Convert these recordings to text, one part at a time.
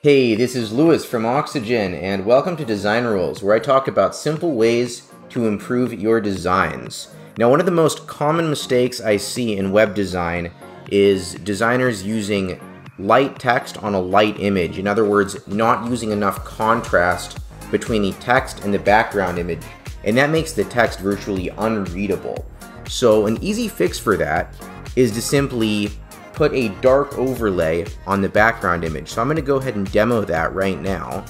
Hey, this is Lewis from Oxygen, and welcome to Design Rules, where I talk about simple ways to improve your designs. Now, one of the most common mistakes I see in web design is designers using light text on a light image. In other words, not using enough contrast between the text and the background image, and that makes the text virtually unreadable. So an easy fix for that is to simply put a dark overlay on the background image. So I'm going to go ahead and demo that right now.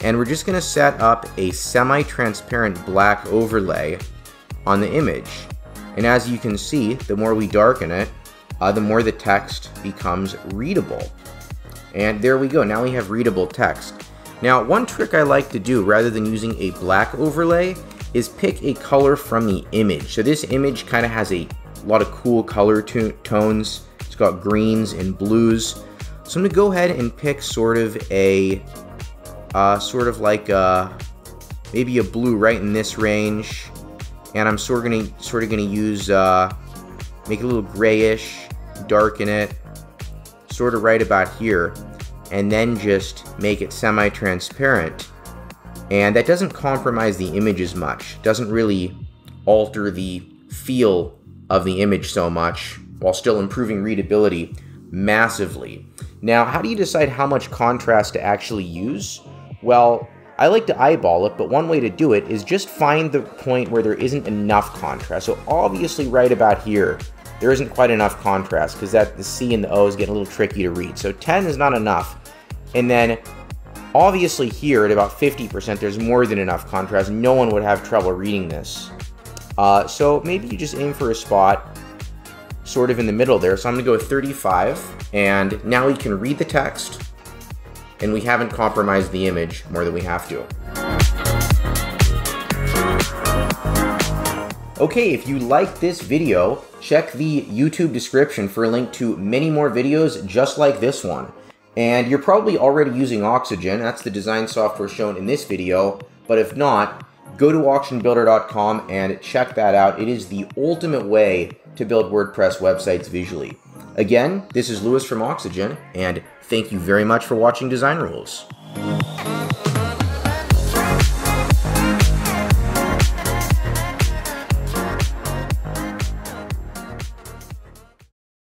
And we're just going to set up a semi-transparent black overlay on the image. And as you can see, the more we darken it, the more the text becomes readable. And there we go. Now we have readable text. Now, one trick I like to do rather than using a black overlay is pick a color from the image. So this image kind of has a lot of cool color tones. It's got greens and blues. So I'm gonna go ahead and pick sort of a, maybe a blue right in this range. And I'm sort of gonna use, make it a little grayish, darken it, sort of right about here, and then just make it semi-transparent. And that doesn't compromise the image as much, doesn't really alter the feel of the image so much, while still improving readability massively. Now, how do you decide how much contrast to actually use? Well, I like to eyeball it, but one way to do it is just find the point where there isn't enough contrast. So obviously right about here, there isn't quite enough contrast because the C and the O is getting a little tricky to read. So 10 is not enough. And then obviously here at about 50%, there's more than enough contrast. No one would have trouble reading this. So maybe you just aim for a spot sort of in the middle there. So I'm gonna go with 35, and now we can read the text, and we haven't compromised the image more than we have to. Okay, if you like this video, check the YouTube description for a link to many more videos just like this one. And you're probably already using Oxygen, that's the design software shown in this video, but if not, go to OxygenBuilder.com and check that out. It is the ultimate way to build WordPress websites visually. Again, this is Lewis from Oxygen, and thank you very much for watching Design Rules.